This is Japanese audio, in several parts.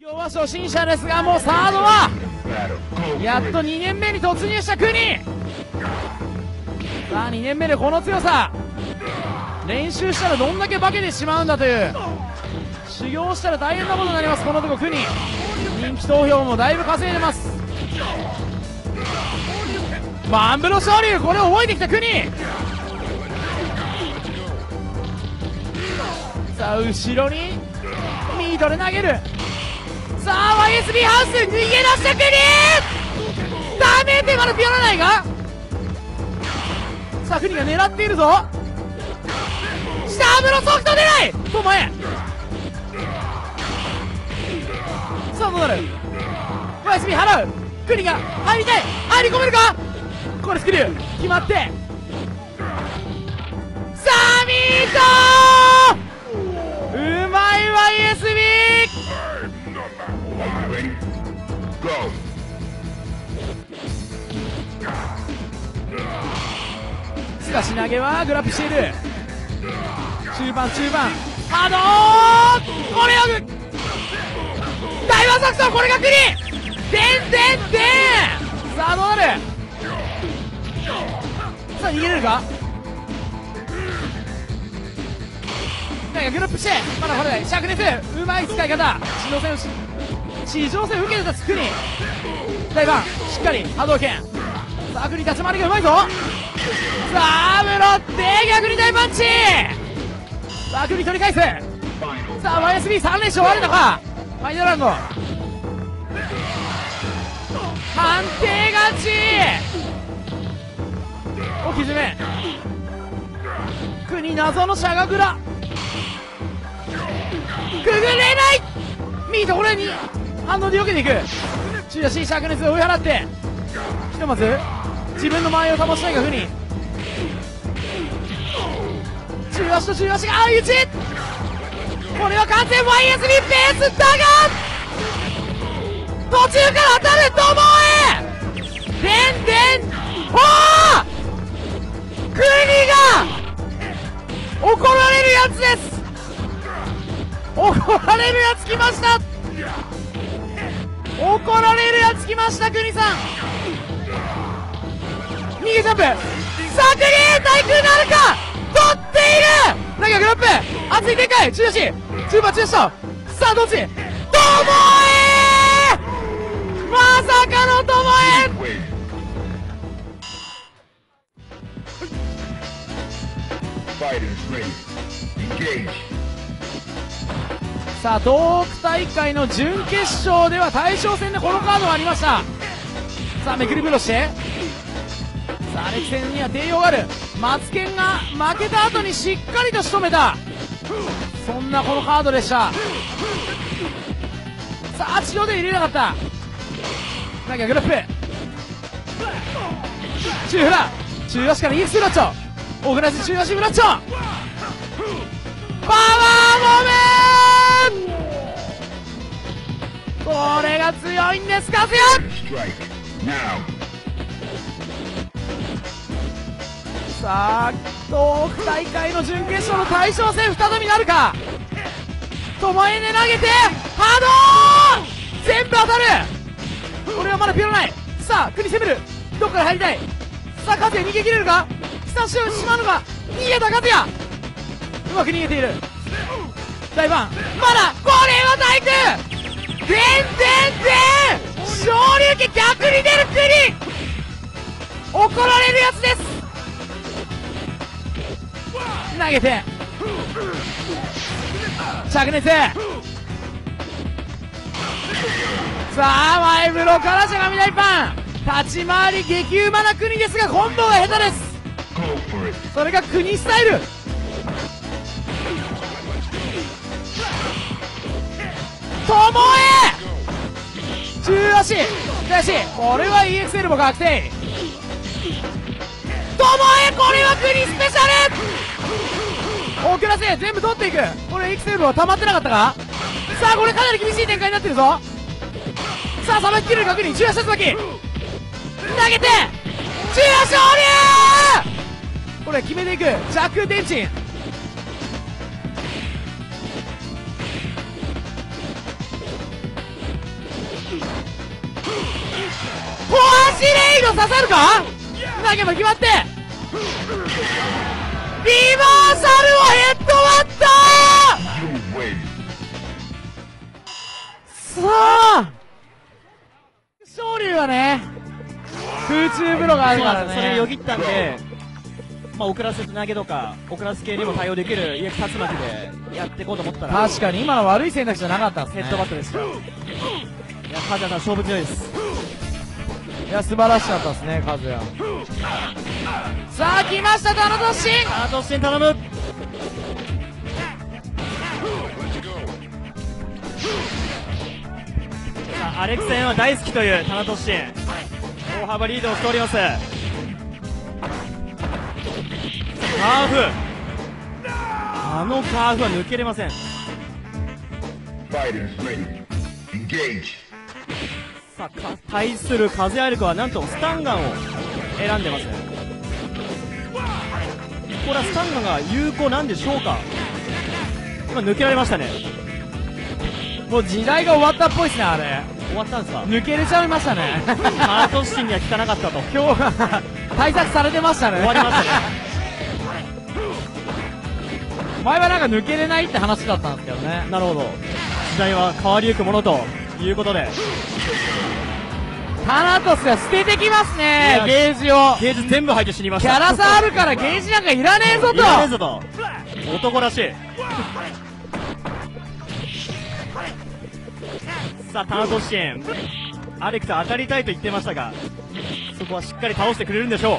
今日は初心者ですが、もうサードはやっと2年目に突入した国。さあ2年目でこの強さ、練習したらどんだけ化けてしまうんだという、修行したら大変なことになります。このとこ国人気投票もだいぶ稼いでます。マンブロ勝利、これを覚えてきた国。さあ後ろにミートで投げる。さあ YSB ハウス逃げ出した国、ダメってまだピアラないが。さあ国が狙っているぞ。下ブロソフト狙いと前。さあどうなる、 YSB 払う。国が入りたい、入り込めるか。これスクリュー決まって、さあミートうまい YSB。しかし投げはグラップしている。中盤これを大和作戦、これがクリ点。さあどうなる、さあ逃げれるか。グラップしてまだ掘れない灼熱、うまい使い方。地上戦受けてたスクリーン、台湾しっかり波動拳。さあ国立ち回りがうまいぞ。さあブロッテ逆に大パンチ。さあ国取り返す。さあ YSB3 連勝あるのか。ファイナルラウンド判定勝ちを沈め、国謎のしゃがくらくぐれない。ミートこれに反応で避けていく。中打し灼熱を追い払って、ひとまず自分の間合いを保ちたいが不利。中足と中足が相打ち、これは完全 YS にペースだが途中から当たる。トモエ国が怒られるやつです。怒られるやつ来ました、怒られるやつ来ました国さん。逃げジャンプ、さあ国対空なるか、取っている。なんかグラップ熱い展開、中足中盤中足と、さあどっち。ともえ、まさかのともえ。さあ東北大会の準決勝では大将戦でこのカードがありました。さあめくりブロして、さあ歴戦には定評があるマツケンが負けた後にしっかりと仕留めた、そんなこのカードでした。さあ血をで入れなかった。なんかグラップ中フラ中足からイークスブラッチョ、オフラジ中足ブラッチョパワーボム、これが強いんですカズヤ。さあ東北大会の準決勝の大将戦再びなるか。トモエネ投げて波動全部当たる、これはまだピロない。さあ国攻める、どっから入りたい。さあカズヤ逃げ切れるか、久しぶりしまうのか、逃げたカズヤうまく逃げている。大盤まだこれは大空昇龍家逆に出る国、怒られるやつです。投げて灼熱、さあ前ブロからしゃがみ大パン、立ち回り激うまな国ですがコンボが下手です。それが国スタイル。ともえ中足左足、これは EXL も確定。ともえこれは国スペシャル、遅らせ全部取っていく。これ EXL は溜まってなかったか。さあこれかなり厳しい展開になってるぞ。さあさばききれる確認、中足さばき投げて中足降り、これ決めていく。弱電鎮シレイド刺さるか、投げば決まって、リバーサルをヘッドバット。さあ昇龍はね空中風呂があるからね、それよぎったんで、まあ、遅らせて投げとか遅らせ系にも対応できる竜巻でやっていこうと思ったら、確かに今の悪い選択じゃなかったんですね、ヘッドバットでした。いやカズヤさん勝負強いです。いや素晴らしかったですねカズヤ。さあ来ましたダノ突進、ダノ突進頼む。さあアレクセンは大好きというダノ突進、大幅リードをしております。ハーフ、あのカーフは抜けれません。さあ対するカズヤアルクはなんとスタンガンを選んでます。これはスタンガンが有効なんでしょうか。今抜けられましたね。もう時代が終わったっぽいですね。あれ終わったんですか。抜けれちゃいましたね。ハートシンには効かなかったと。今日は対策されてましたね。終わりましたね。前はなんか抜けれないって話だったんですけどね。なるほど、時代は変わりゆくものということで、タナトスが捨ててきますね、ゲージを。ゲージ全部排除しにいました。キャラ差あるからゲージなんかいらねえぞと、いらねえぞと、男らしい。さあタナトスシーン、アレクと当たりたいと言ってましたが、そこはしっかり倒してくれるんでしょう。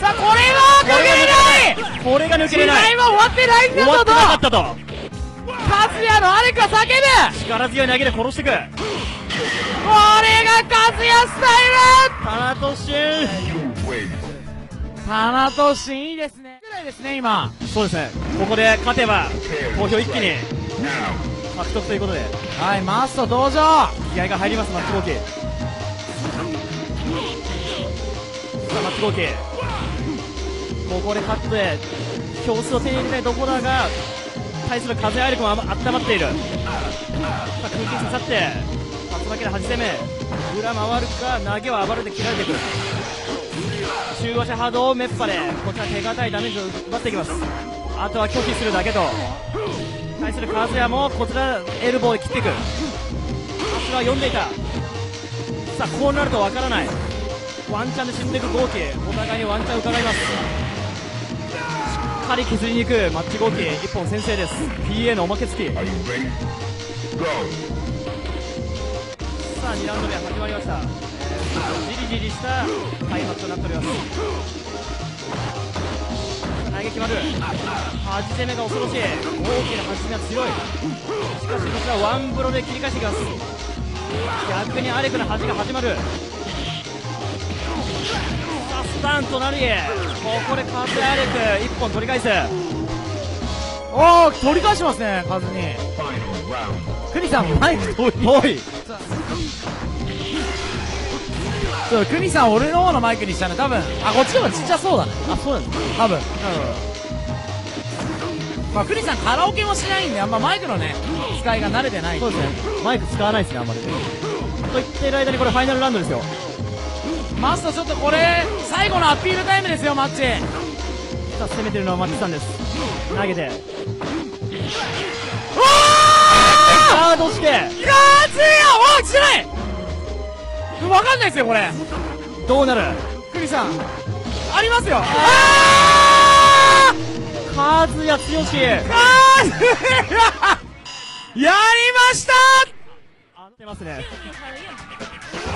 さあこれは抜けれない、これが抜けれない、試合は終わってないんだぞと、終わってなかったと。カズヤのアレクは叫ぶ、力強い投げで殺していく。これがカズヤスタイル。タナトシン、タナトシンいいですねぐらいですね今。そうですね、ここで勝てば投票一気に獲得ということで、はいマスト登場、気合が入りますマッチボーキー。さあマッチボーキー、ここで勝って票数を手に入れたいところだが、対するカズヤアルクも温まっている。さあ空気刺さって竜巻で8攻め、裏回るか、投げは暴れて切られていく。中和者波動メッパでこちら手堅いダメージを奪っていきます。あとは拒否するだけと。対するカズヤもこちらエルボーで切っていく。柱は読んでいた。さあこうなるとわからない、ワンチャンで死んでいくゴーキー、お互いにワンチャン伺います。しっかり削りに行くマッチ合計1本先制です。 PA のおまけ付き。さあ2ラウンド目始まりました。じりじりした開発となっております。投げ決まる、8攻めが恐ろしい、大きな8攻めは強い。しかしこちらワンブロで切り返してきます。逆にアレクの8が始まる。スタンとなり、ここでカズヤアレク1本取り返す。おお取り返しますねカズに。クニさんマイク遠い遠い。そう、クニさん俺の方のマイクにしたね多分。あこっちの方がちっちゃそうだね。あそうだね多分。まあクニさんカラオケもしないんであんまマイクのね使いが慣れてない。そうですね、マイク使わないですねあんまり。と言ってる間にこれファイナルラウンドですよ。マストちょっとこれ最後のアピールタイムですよマッチ。さあ攻めてるのはマッチさんです。投げてガードしてガーツヤワークしない分かんないですよこれどうなる。クリさんありますよ。カズヤ強し、カズヤやりました。合ってますね。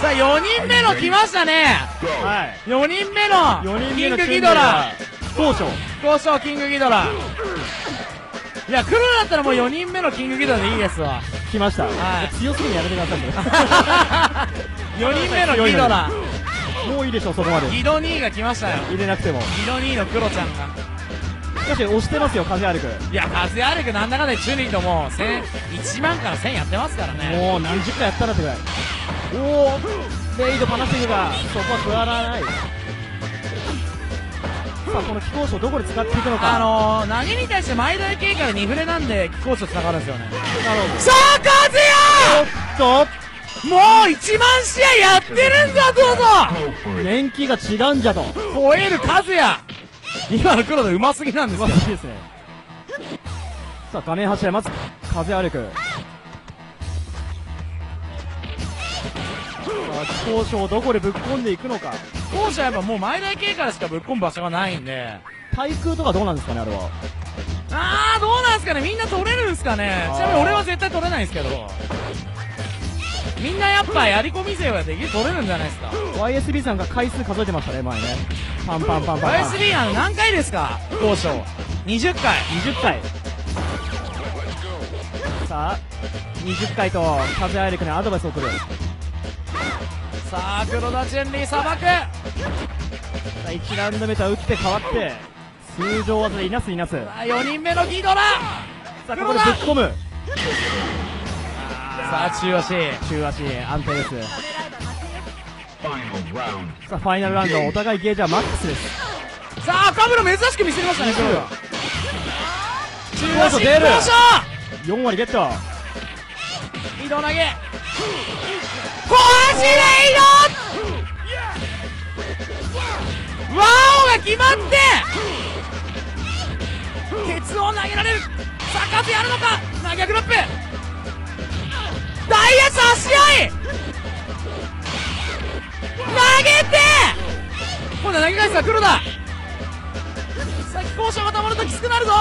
さあ4人目の来ましたね、はい、4人目のキングギドラ、交渉キングギドラ。いや来るんだったらもう4人目のキングギドラでいいですわ。来ました、はい、強すぎにやめてくださいね。4人目のギドラもういいでしょう。そこまでギド兄が来ましたよ。入れなくてもギド兄のクロちゃんがしかし押してますよカズヤアレク。いやカズヤアレクなんだかんだで10人とも1万から1000やってますからね。もう何十回やったらってくらい。おおレイドパナシングがそこは加わらない。さあこの気候書どこで使っていくのか。投げに対して毎台経過で2フレなんで気候書つながるんですよね。なるほど。さあカズヤおっともう1万試合やってるんだどうぞ。年季が違うんじゃと吠える数や。今の黒田うますぎなんですよ。さあ画面柱まず風歩く。高所どこでぶっ込んでいくのか。高所はやっぱもう前台形からしかぶっ込む場所がないんで、対空とかどうなんですかねあれは。ああどうなんですかね、みんな取れるんですかね。ちなみに俺は絶対取れないんですけど、みんなやっぱやり込み勢はできる取れるんじゃないですか。 YSB さんが回数数えてましたね前ね。パンパンパンパン。 YSB あの何回ですか高所。20回。さあ20回と風アイレクにアドバイスを送る。さあ黒田純理さばく。1ラウンド目とは打って変わって通常技でいなすいなす。4人目のギドラ。さあここでぶっ込む。さあ中足中足安定です。さあファイナルラウンドお互いゲージはマックスです。さあ赤村珍しく見せましたね。中足出る4割ゲット。移動投げ小足で移動ワオが決まってケツを投げられる。さあ数やるのか投げグラップダイヤ差し合い投げて今度は投げ返すが黒だ。さあ気候者がたまるときつくなるぞ。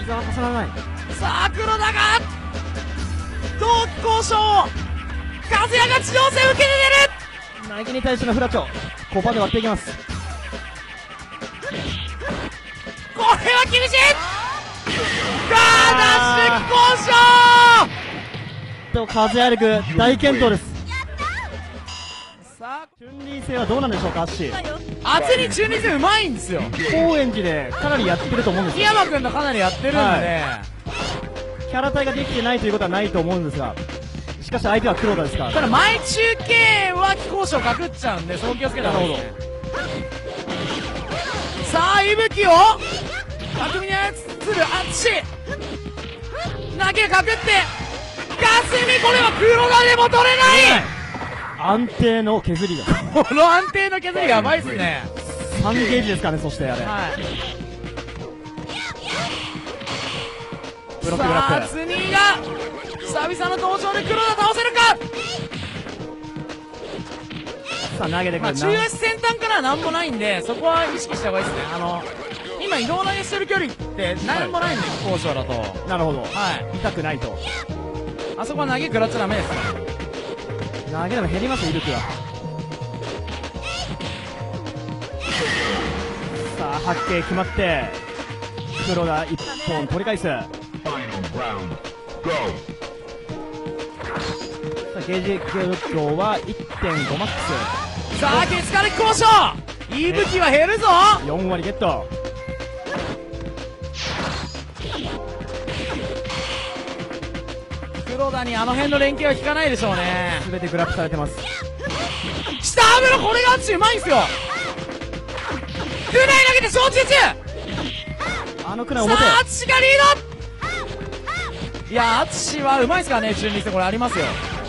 膝は重ならない。さあ黒だが同気候者を風谷が地上戦受け入れる。投げに対してのフラチョ5番で割っていきます。これは厳しい。ダッシュ交渉風アルク大健闘です。さあチュンリー戦はどうなんでしょうか。アッシー厚にチュンリー戦うまいんですよ。高円寺でかなりやってると思うんですよ。檜山君とかなりやってるんで、はい、キャラ体ができてないということはないと思うんですが、しかし相手は黒田ですから。ただ前中継は気候者を隠っちゃうんで、その気をつけた方がいい。さあ息吹を巧みに操るアッシー投げかくってガスミ。これは黒がでも取れない。安定の削りがこの安定の削りやばいっすね。3ゲージですかね。そしてあれ、はい、ブロックブラック。さあツニーが久々の登場で黒田倒せるか。さあ投げてくる。中足先端からはなんもないんで、そこは意識した方がいいですね。今移動投げしてる距離って何もないんで、高所だと。なるほど、はい、痛くないと。あそこは投げ食らっちゃダメですから。投げでも減りますよ、威力は。さあ八景決まって黒が一本取り返す。さあゲージ強度は 1.5 マックス。さあケツから高所いぶきは減るぞ。4割ゲット。黒田にあの辺の連携は効かないでしょうね。全てグラップされてます。下油これがうまいんすよ。クナイ投げて焼酎中。あのクナイ表。さあ淳がリード。いや淳はうまいっすからね。中日戦これありますよ。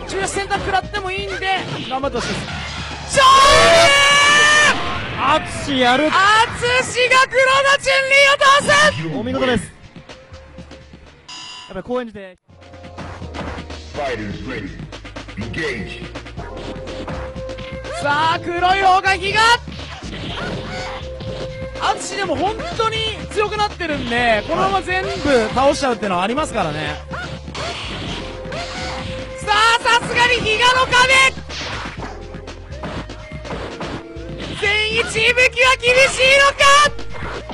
中日先端食らってもいいんで頑張ってほしいです。淳やる。淳が黒田チュンリーを倒す。お見事です。やっぱり高円寺でさあ黒い方が火が淳でも本当に強くなってるんで、このまま全部倒しちゃうっていうのはありますからね。さあさすがに比嘉の壁全員一息は厳しいのか。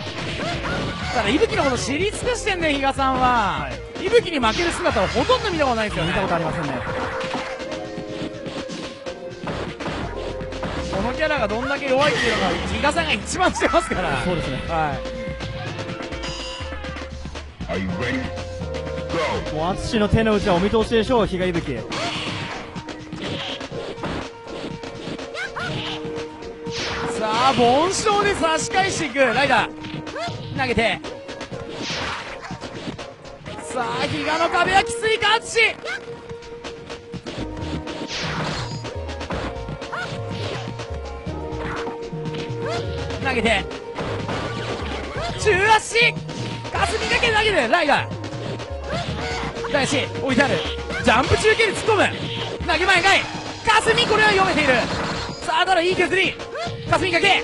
ただ息吹のこと知り尽くしてんね比嘉さんは、はい。息吹に負ける姿はほとんど見たことないですよね。見たことありませんね。このキャラがどんだけ弱いっていうのが比嘉さんが一番してますから。そうですね、はい、もう淳の手の内はお見通しでしょう比嘉息吹。さあ凡勝で差し返していくライダー投げて。さあ比嘉の壁はきついか淳。投げて中足霞だけ投げるライガー大志置いてあるジャンプ中継に突っ込む投げ前かい霞これは読めているさあだろいい削り霞かけ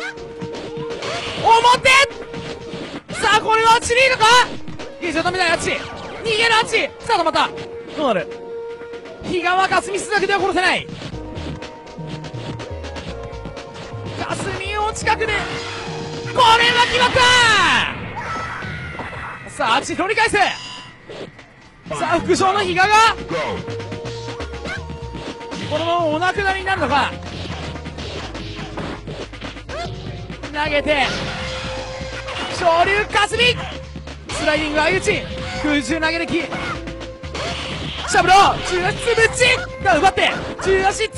表さあこれは落ちリードかゲージを止めないアッチ逃げるアッチさあ止まったどうなる比嘉は霞すだけでは殺せない霞を近くでこれは決まったさあアッチ取り返すさあ副将の比嘉がこのままお亡くなりになるのか投げて昇竜霞スライディング相打ち空中投げできシャブロー中足つぶちが奪って中足つぶ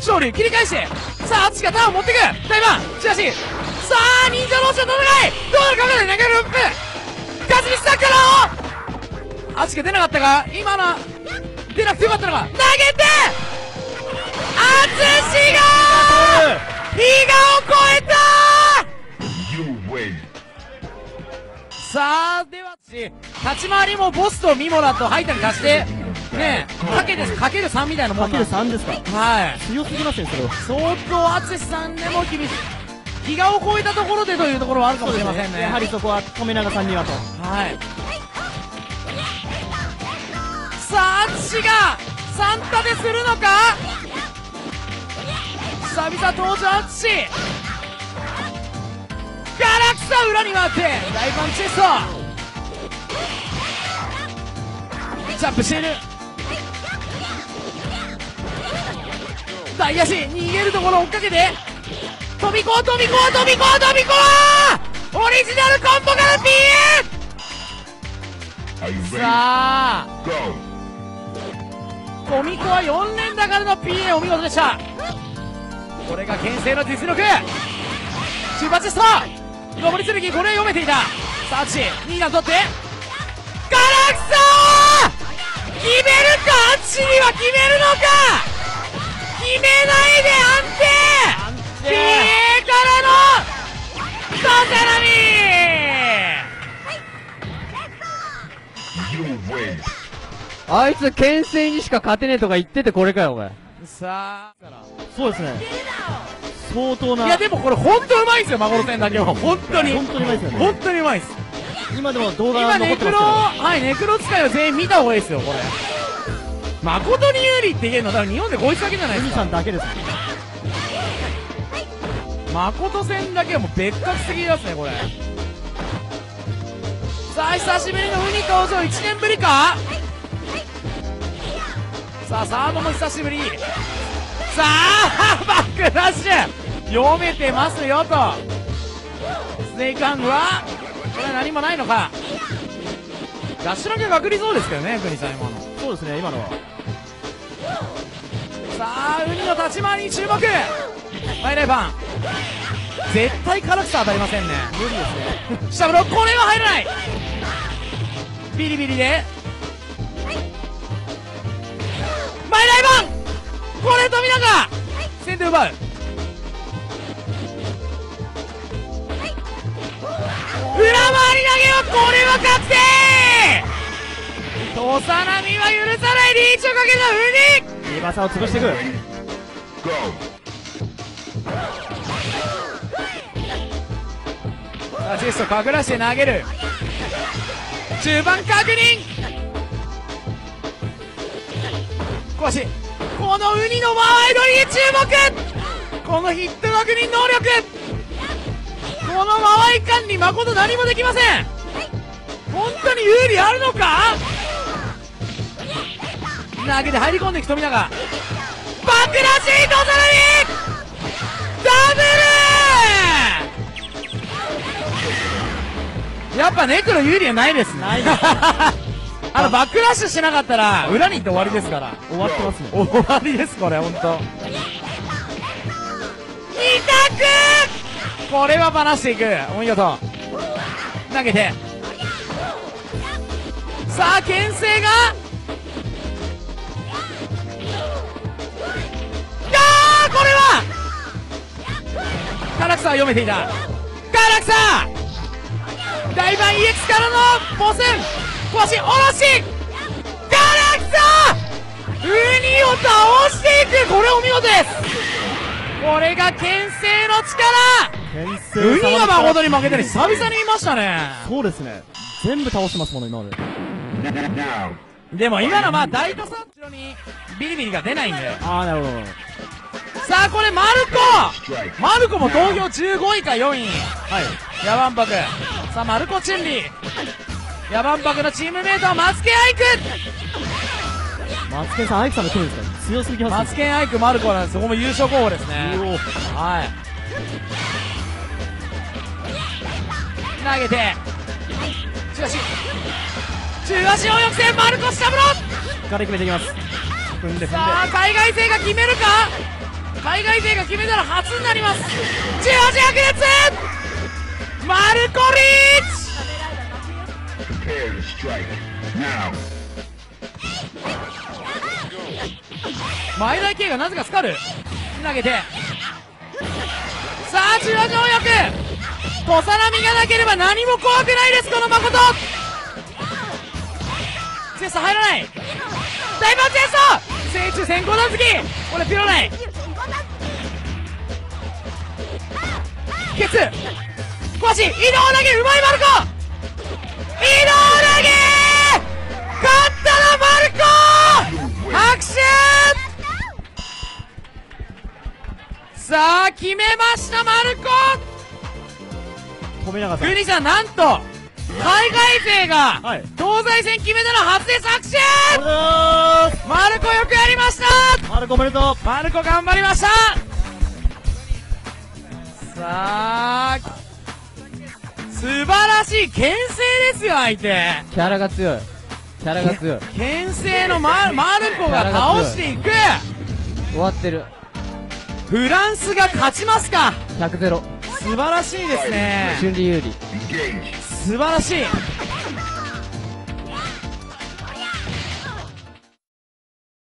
ち昇竜切り返してさああっちがターンを持ってく大盤中足さあ忍者同士の戦いどうなるか分からない投げるロップ霞スタッカーのあっちが出なかったか今の出なくてよかったのか投げてアツシが比嘉を超えたさあでは立ち回りもボスとミモラとハイタに足してねえかけですかける3みたいなもんなかける3ですかはい強すぎますねそれは相当アツシさんでも厳しい比嘉を超えたところでというところはあるかもしれません ねやはりそこは富永さんにはとはいさあアツシが3タでするのか久々登場淳ガラクサ裏に回って大パンチェストジャンプしている大足逃げるところ追っかけて飛びこう飛びこう飛びこう飛びこうオリジナルコンボから PA さあコミコは4連打からの PA お見事でしたこれが牽制の実力中盤チェスト上り剣これは読めていたさあチニーナ取ってガラクサー決めるかアッチには決めるのか決めないで安定 PA からの高波あいつ牽制にしか勝てねえとか言っててこれかよお前さあそうですね相当ないやでもこれ本当うまいですよ孫の天だけは本当に本当にうまいですよね本当にうまいです今でも動画が残ってますけどはいネクロ使いは全員見た方がいいですよこれ誠に有利って言えるのだから日本でこいつだけじゃないですか海さんだけです誠戦だけはもう別格すぎますねこれさあ久しぶりのウニ登場1年ぶりかさあサードも久しぶりさあバックダッシュ読めてますよとスネークハングはこれは何もないのかダッシュだけ隠れそうですけどね国さん今のそうですね今のはさあウニの立ち回りに注目マイライファン絶対辛くさ当たりませんね無理ですねシャブロこれは入らないビリビリでマイライバンこれ富永先手奪う裏回り投げはこれは確定土佐波は許さないリーチをかけたウニ2馬差を潰していくアシスト隠らして投げる中盤確認このウニのワイドに注目このヒット確認能力この間合い感に誠何もできません本当に有利あるのか投げて入り込んでいく富永バックラシードさらにダブルやっぱネクロ有利はないですねバックラッシュしなかったら裏に行って終わりですから終わってますね終わりですこれ本当。2択これはばらしていくお見事投げてさあ牽制があーこれはサー読めていた。ガラクサー大盤 EX からのボス腰下ろしガラクサーウニを倒していく。これお見事です。これが牽制の力。ウニが誠に負けたり久々にいましたね。そうですね、全部倒してますもの今まで。でも今のまあ大都さん後ろにビリビリが出ないんで。ああなるほど。さあこれマルコ、マルコも同票15位か4位。はいヤバンパク。さあマルコチュンリーヤバンパクのチームメイトはマツケンアイク。マツケンさんアイクさんのチームですか、強すぎます。マツケンアイクマルコなんでそこも優勝候補ですね。はい、投げてしかし中足をよくせんマルコスタブローから決めていきます。さあ海外勢が決めるか、海外勢が決めたら初になります。中足白熱マルコリーチ前田圭がなぜかスカル投げて、さあ中足をよく小さな身がなければ何も怖くないですこの誠。チェスト入らない。ダイバーチェスト聖中先行断付き。これピロライケツ腰移動投げうまいマルコ移動投げ勝ったなマルコ拍手。さあ決めましたマルコ。グニさんなんと海外勢が東西戦決めたの初です。拍手。マルコよくやりました。マルコおめでとう。マルコ頑張りました。さあ素晴らしい牽制ですよ相手。キャラが強い、キャラが強い。牽制のマルコが倒していく。終わってる。フランスが勝ちますか。100-0。素晴らしいですね。順利有利素晴らしい。